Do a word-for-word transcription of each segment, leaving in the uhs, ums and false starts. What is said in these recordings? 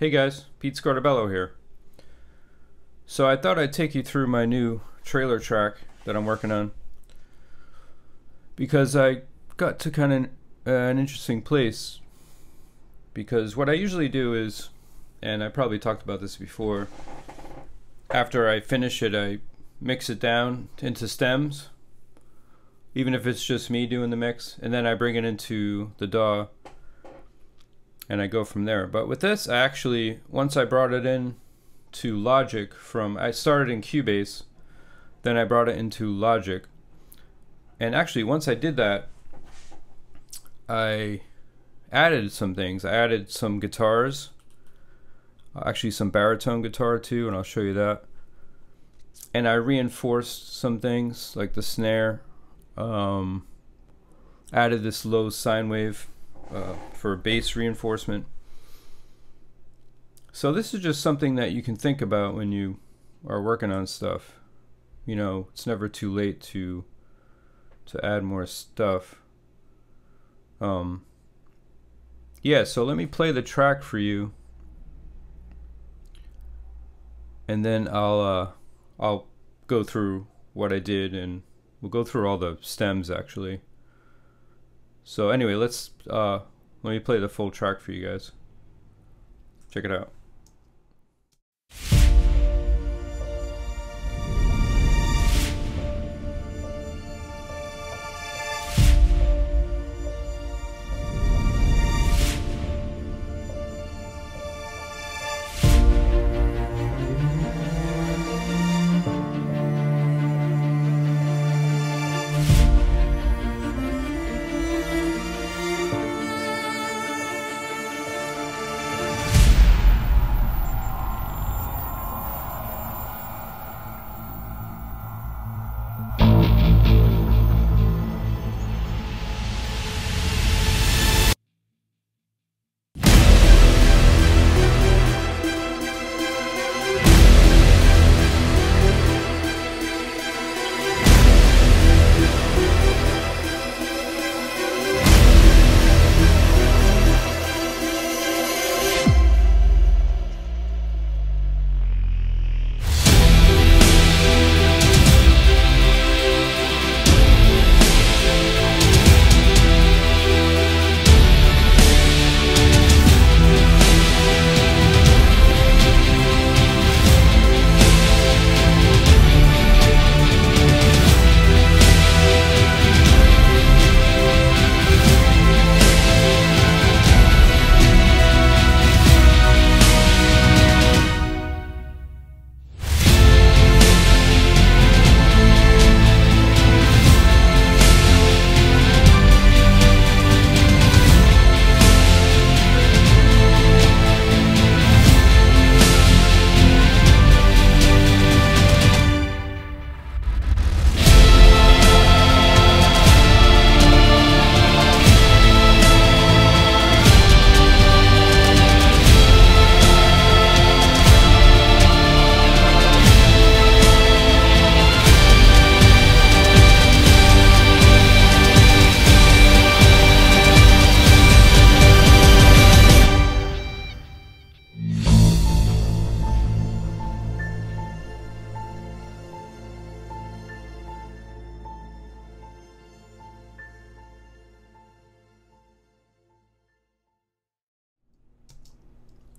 Hey guys, Pete Scartabello here. So I thought I'd take you through my new trailer track that I'm working on, because I got to kind of uh, an interesting place. Because what I usually do is, and I probably talked about this before, after I finish it I mix it down into stems, even if it's just me doing the mix, and then I bring it into the D A W and I go from there. But with this, I actually, once I brought it in to Logic from, I started in Cubase, then I brought it into Logic. And actually, once I did that, I added some things. I added some guitars, actually some baritone guitar too, and I'll show you that. And I reinforced some things, like the snare, um, added this low sine wave, Uh, for bass reinforcement. So this is just something that you can think about when you are working on stuff. You know, it's never too late to to add more stuff. Um, yeah, so let me play the track for you, and then I'll uh, I'll go through what I did, and we'll go through all the stems actually. So anyway, let's uh, let me play the full track for you guys. Check it out.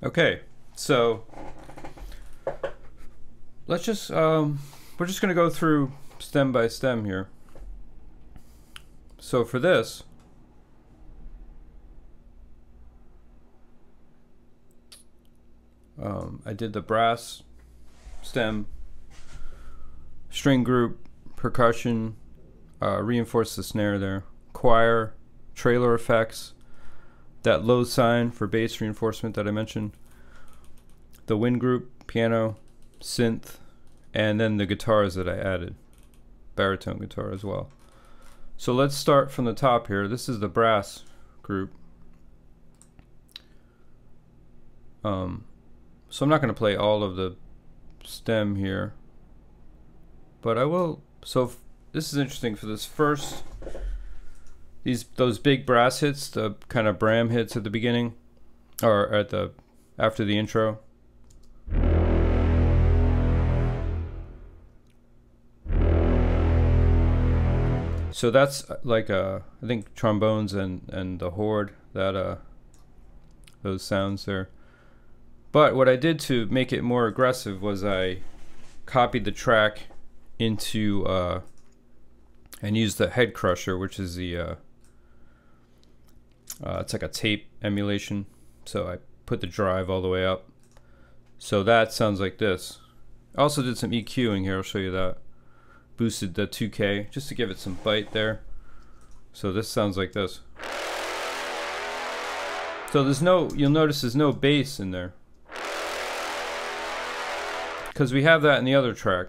Okay, so let's just, um, we're just going to go through stem by stem here. So for this, um, I did the brass stem, string group, percussion, uh, reinforce the snare there, choir, trailer effects, that low sign for bass reinforcement that I mentioned, the wind group, piano, synth, and then the guitars that I added, baritone guitar as well. So let's start from the top here. This is the brass group. Um, so I'm not going to play all of the stem here, but I will. So f this is interesting for this first. These those big brass hits, the kind of bram hits at the beginning, or at the after the intro. So that's like uh, I think trombones and and the horde, that uh those sounds there. But what I did to make it more aggressive was I copied the track into uh, and used the Headcrusher, which is the uh, uh, it's like a tape emulation. So I put the drive all the way up. So that sounds like this. I also did some EQing here. I'll show you that. Boosted the two K just to give it some bite there. So this sounds like this. So there's no, you'll notice there's no bass in there, because we have that in the other track.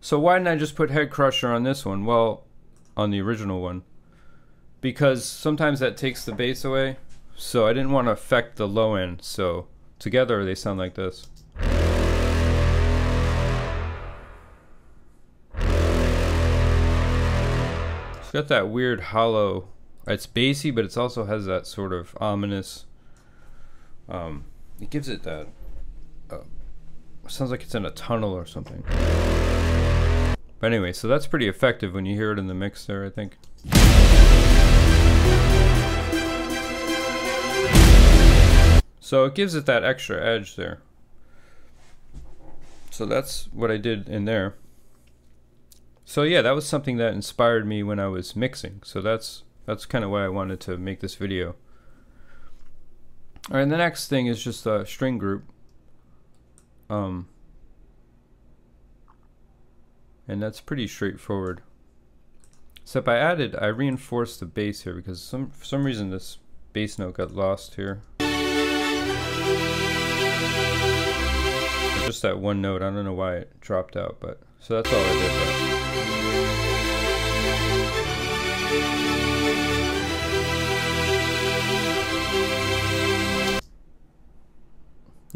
So why didn't I just put Headcrusher on this one? Well, on the original one, because sometimes that takes the bass away. So I didn't want to affect the low end. So together they sound like this. Got that weird hollow, it's bassy, but it also has that sort of ominous, um, it gives it that, uh, sounds like it's in a tunnel or something. But anyway, so that's pretty effective when you hear it in the mix there, I think. So it gives it that extra edge there. So that's what I did in there. So yeah, that was something that inspired me when I was mixing. So that's that's kind of why I wanted to make this video. All right, and the next thing is just a string group. Um, and that's pretty straightforward. Except I added, I reinforced the bass here because some for some reason this bass note got lost here. Just that one note, I don't know why it dropped out, but so that's all I did there.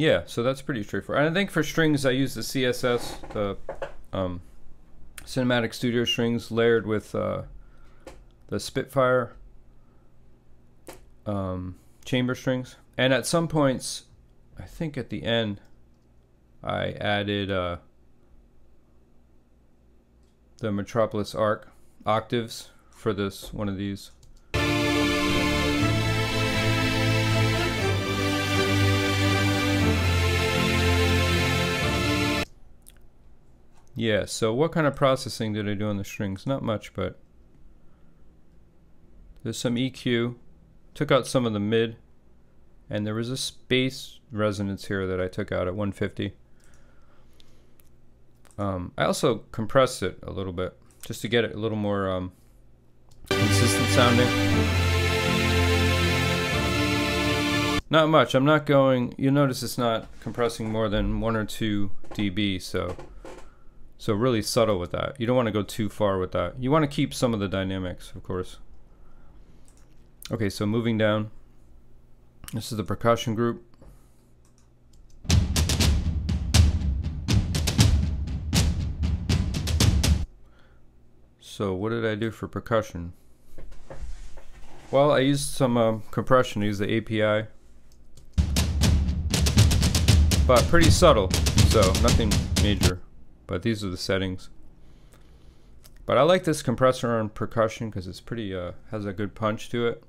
Yeah, so that's pretty straightforward. And I think for strings, I use the C S S, the um, Cinematic Studio strings layered with uh, the Spitfire um, chamber strings. And at some points, I think at the end, I added uh, the Metropolis Arc octaves for this one of these. Yeah, so what kind of processing did I do on the strings? Not much, but there's some E Q. Took out some of the mid, and there was a space resonance here that I took out at one fifty. Um, I also compressed it a little bit, just to get it a little more um, consistent sounding. Not much, I'm not going, you'll notice it's not compressing more than one or two dB, so. So really subtle with that. You don't want to go too far with that. You want to keep some of the dynamics, of course. Okay, so moving down. This is the percussion group. So what did I do for percussion? Well, I used some um, compression. I used the A P I. But pretty subtle, so nothing major. But these are the settings. But I like this compressor on percussion because it's pretty, uh, has a good punch to it.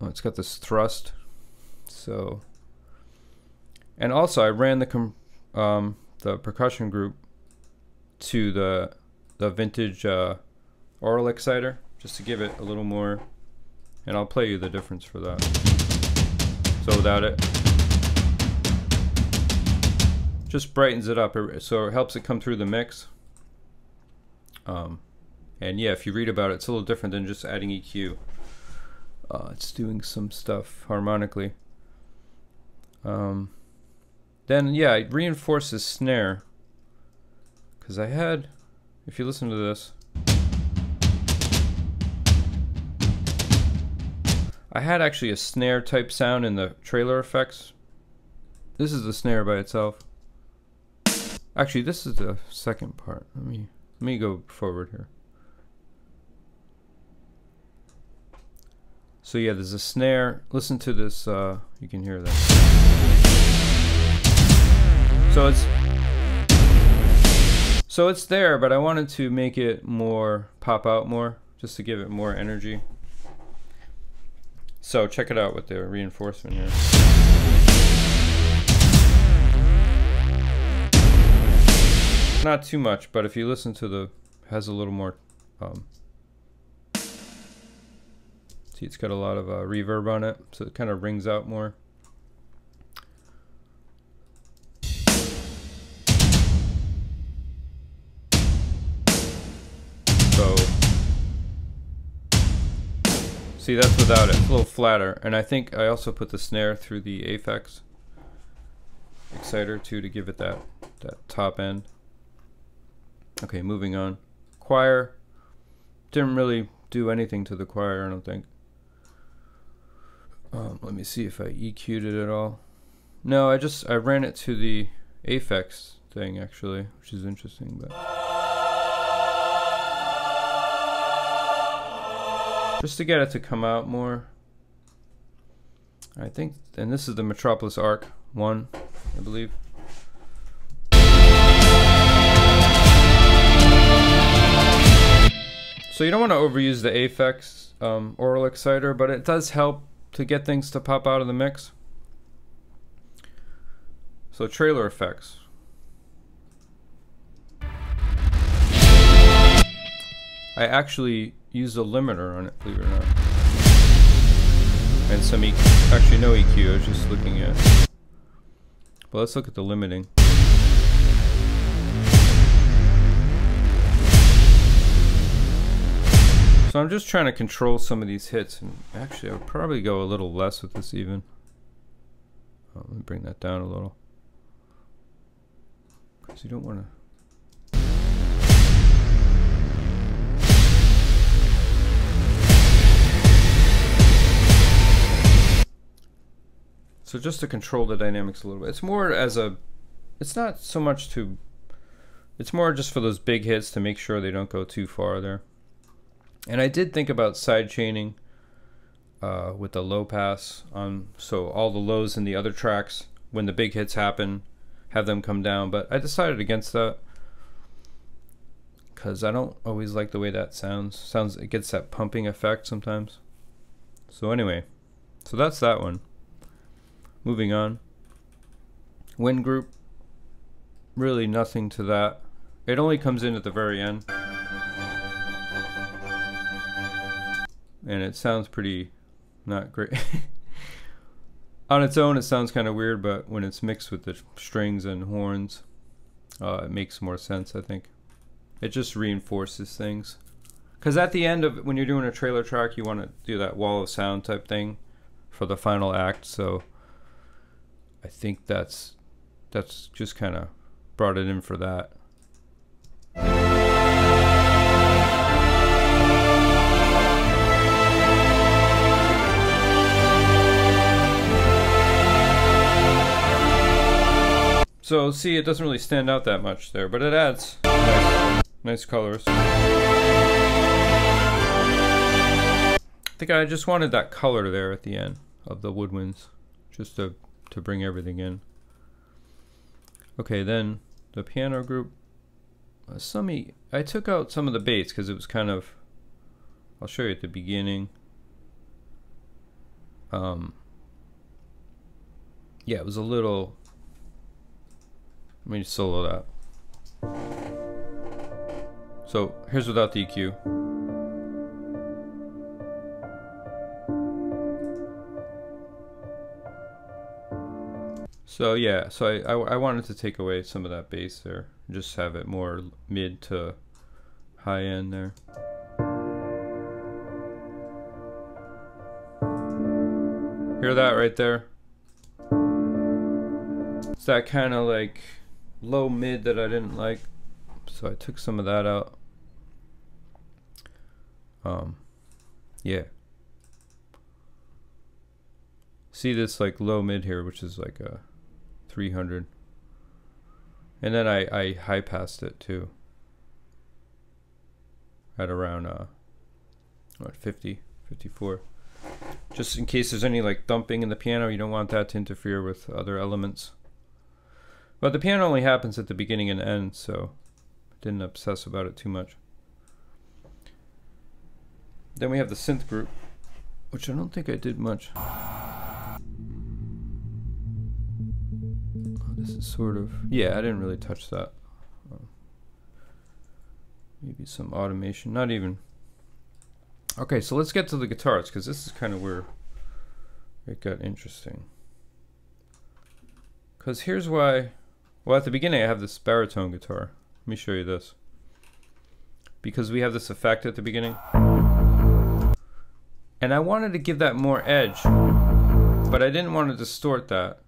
Oh, it's got this thrust. So, and also I ran the com um, the percussion group to the the vintage uh, Aural Exciter just to give it a little more. And I'll play you the difference for that. So without it. Just brightens it up, so it helps it come through the mix. Um, and yeah, if you read about it, it's a little different than just adding E Q. Uh, it's doing some stuff harmonically. Um, then yeah, it reinforces snare. Because I had, if you listen to this, I had actually a snare type sound in the trailer effects. This is the snare by itself. Actually, this is the second part. Let me let me go forward here. So yeah, there's a snare. Listen to this, uh, you can hear that. So it's so it's there, but I wanted to make it more, pop out more, just to give it more energy. So check it out with the reinforcement here. Not too much, but if you listen to the, has a little more, um, see, it's got a lot of uh, reverb on it, so it kind of rings out more. So, see, that's without it, it's a little flatter. And I think I also put the snare through the Aphex Exciter too to give it that, that top end. Okay, moving on. Choir, didn't really do anything to the choir, I don't think. Um, let me see if I E Q'd it at all. No, I just I ran it to the Aphex thing actually, which is interesting, but just to get it to come out more. I think, and this is the Metropolis Arc one, I believe. So you don't want to overuse the Aphex um, Aural Exciter, but it does help to get things to pop out of the mix. So trailer effects. I actually used a limiter on it, believe it or not. And some E Q, actually no E Q, I was just looking at. Well, let's look at the limiting. So I'm just trying to control some of these hits, and actually I'll probably go a little less with this even. Oh, let me bring that down a little, because you don't want to. So just to control the dynamics a little bit. It's more as a, it's not so much to, it's more just for those big hits to make sure they don't go too far there. And I did think about sidechaining uh, with the low pass on, so all the lows in the other tracks, when the big hits happen, have them come down, but I decided against that because I don't always like the way that sounds. Sounds, it gets that pumping effect sometimes. So anyway, so that's that one. Moving on. Wind group, really nothing to that. It only comes in at the very end. And it sounds pretty not great. On its own, it sounds kind of weird, but when it's mixed with the strings and horns, uh, it makes more sense, I think. It just reinforces things. Because at the end of, when you're doing a trailer track, you want to do that wall of sound type thing for the final act. So I think that's, that's just kind of brought it in for that. So see, it doesn't really stand out that much there, but it adds nice, nice colors. I think I just wanted that color there at the end of the woodwinds, just to, to bring everything in. Okay, then the piano group. Uh, some e I took out some of the bass because it was kind of, I'll show you at the beginning. Um, yeah, it was a little, let me just solo that. So here's without the E Q. So yeah, so I, I, I wanted to take away some of that bass there. Just have it more mid to high end there. Hear that right there? It's that kind of like low mid that I didn't like, so I took some of that out. Um, yeah. See this like low mid here, which is like a three hundred, and then I I high passed it too at around uh what fifty, fifty-four. just in case there's any like thumping in the piano, you don't want that to interfere with other elements. But the piano only happens at the beginning and end, so I didn't obsess about it too much. Then we have the synth group, which I don't think I did much. Oh, this is sort of, yeah, I didn't really touch that. Um, maybe some automation, not even. Okay, so let's get to the guitars, because this is kind of where it got interesting. Because here's why, well, at the beginning I have this baritone guitar. Let me show you this. Because we have this effect at the beginning. And I wanted to give that more edge, but I didn't want to distort that.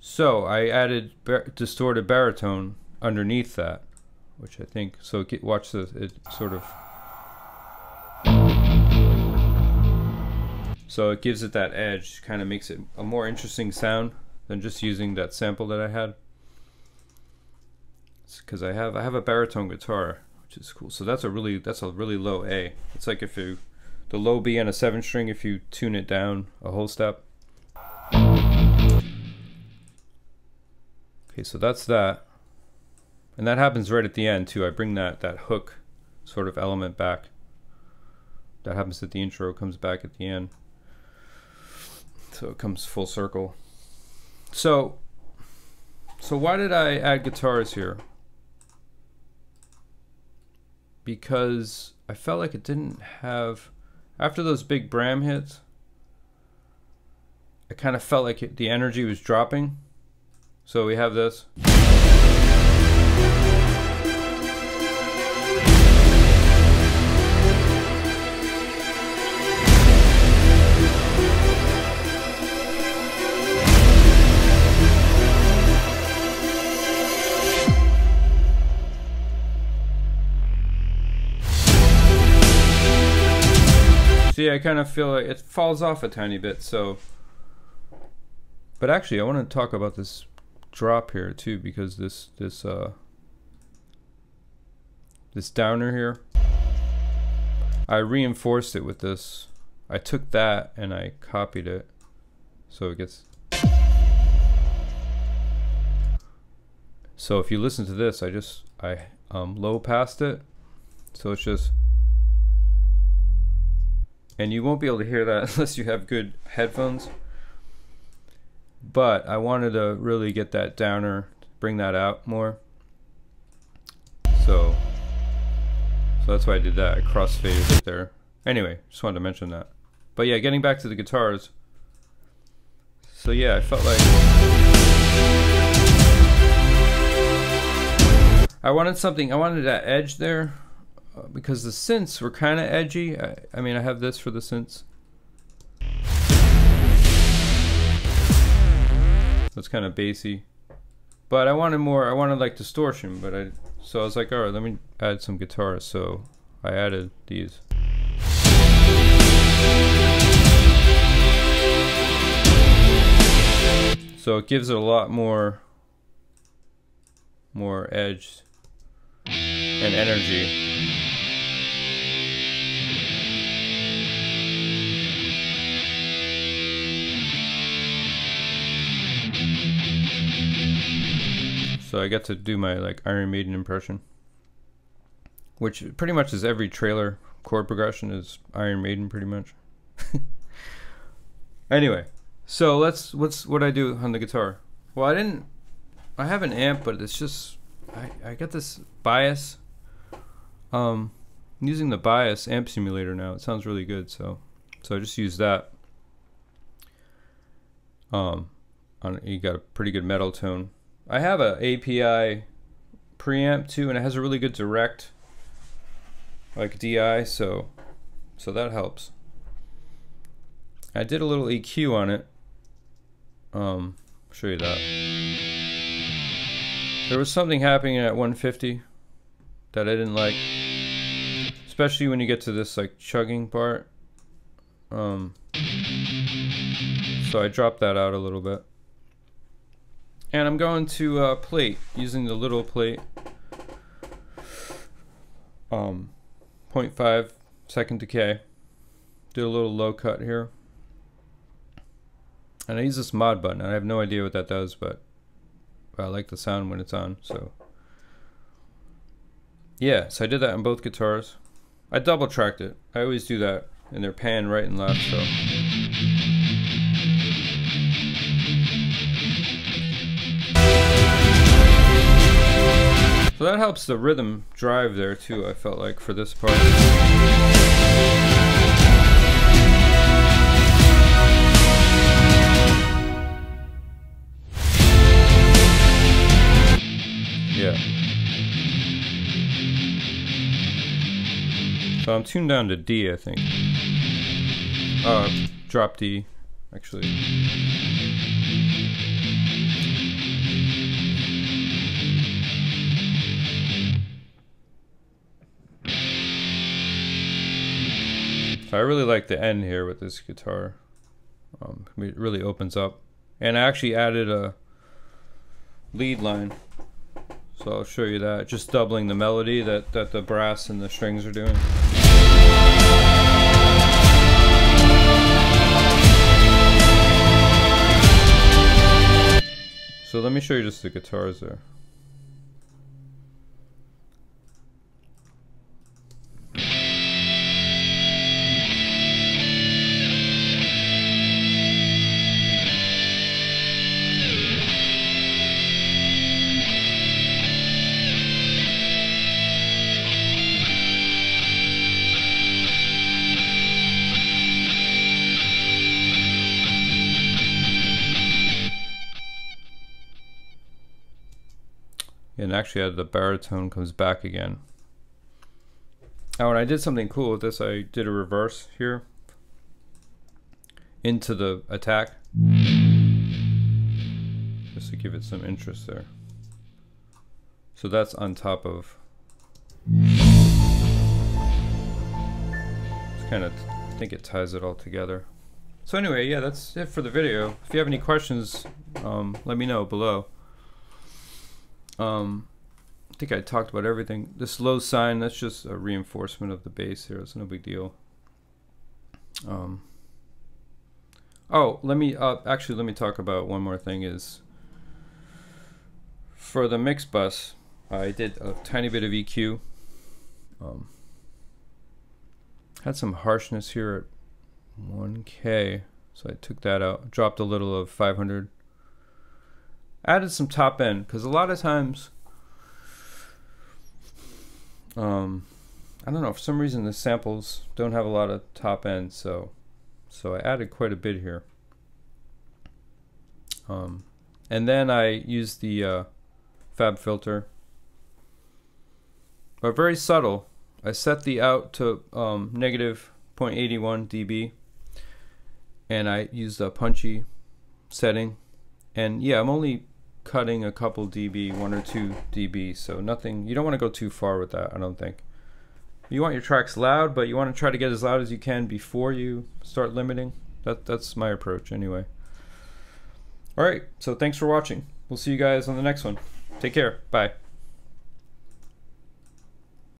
So I added bar distorted baritone underneath that, which I think, so get, watch this, it sort of. So it gives it that edge, kind of makes it a more interesting sound than just using that sample that I had. It's because I have, I have a baritone guitar, which is cool. So that's a really, that's a really low A. It's like if you, the low B on a seven string, if you tune it down a whole step. Okay, so that's that. And that happens right at the end too. I bring that, that hook sort of element back. That happens at the intro, comes back at the end. So it comes full circle. So, so why did I add guitars here? Because I felt like it didn't have, after those big Bram hits, I kind of felt like it, the energy was dropping. So we have this. I kind of feel like it falls off a tiny bit, so. But actually, I want to talk about this drop here too, because this this uh, this downer here, I reinforced it with this. I took that and I copied it, so it gets. So if you listen to this, I just I um, low passed it, so it's just. And you won't be able to hear that unless you have good headphones. But I wanted to really get that downer, bring that out more. So, so that's why I did that. I crossfaded it there. Anyway, just wanted to mention that. But yeah, getting back to the guitars. So yeah, I felt like I wanted something. I wanted that edge there. Because the synths were kind of edgy. I, I mean, I have this for the synths. That's kind of bassy. But I wanted more, I wanted like distortion, but I, so I was like, all right, let me add some guitars. So I added these. So it gives it a lot more, more edge and energy. So I got to do my like Iron Maiden impression, which pretty much is every trailer chord progression is Iron Maiden pretty much. Anyway, so let's what's what I do on the guitar. Well, I didn't. I have an amp, but it's just I I got this BIAS. Um, I'm using the BIAS amp simulator now. It sounds really good, so so I just use that. Um, on, you got a pretty good metal tone. I have an A P I preamp too, and it has a really good direct, like D I, so so that helps. I did a little E Q on it. Um, I'll show you that. There was something happening at one fifty that I didn't like, especially when you get to this like chugging part. Um, so I dropped that out a little bit. And I'm going to uh, plate, using the little plate, um, zero point five second decay. did a little low cut here. And I use this mod button. I have no idea what that does, but I like the sound when it's on. So yeah, so I did that on both guitars. I double tracked it. I always do that, and they're pan right and left. So So that helps the rhythm drive there too, I felt like, for this part. Yeah. So I'm tuned down to D, I think. Uh, drop D, actually. I really like the end here with this guitar. Um, it really opens up. And I actually added a lead line. So I'll show you that. Just doubling the melody that, that the brass and the strings are doing. So let me show you just the guitars there. And actually, the baritone comes back again. Oh, and I did something cool with this. I did a reverse here into the attack, just to give it some interest there. So that's on top of. Just kind of think it ties it all together. So anyway, yeah, that's it for the video. If you have any questions, um, let me know below. Um, I think I talked about everything. This low sign, that's just a reinforcement of the bass here. It's no big deal. Um, oh, let me, uh, actually, let me talk about one more thing is for the mix bus, I did a tiny bit of E Q. Um, had some harshness here at one K, so I took that out. Dropped a little of five hundred. Added some top end, because a lot of times, um, I don't know, for some reason the samples don't have a lot of top end, so so I added quite a bit here. Um, and then I used the uh, fab filter, but very subtle. I set the out to um, negative zero point eight one D B, and I used a punchy setting. And yeah, I'm only cutting a couple dB, one or two dB, so nothing, you don't want to go too far with that, I don't think. You want your tracks loud, but you want to try to get as loud as you can before you start limiting. That, that's my approach anyway. All right, so thanks for watching. We'll see you guys on the next one. Take care, bye.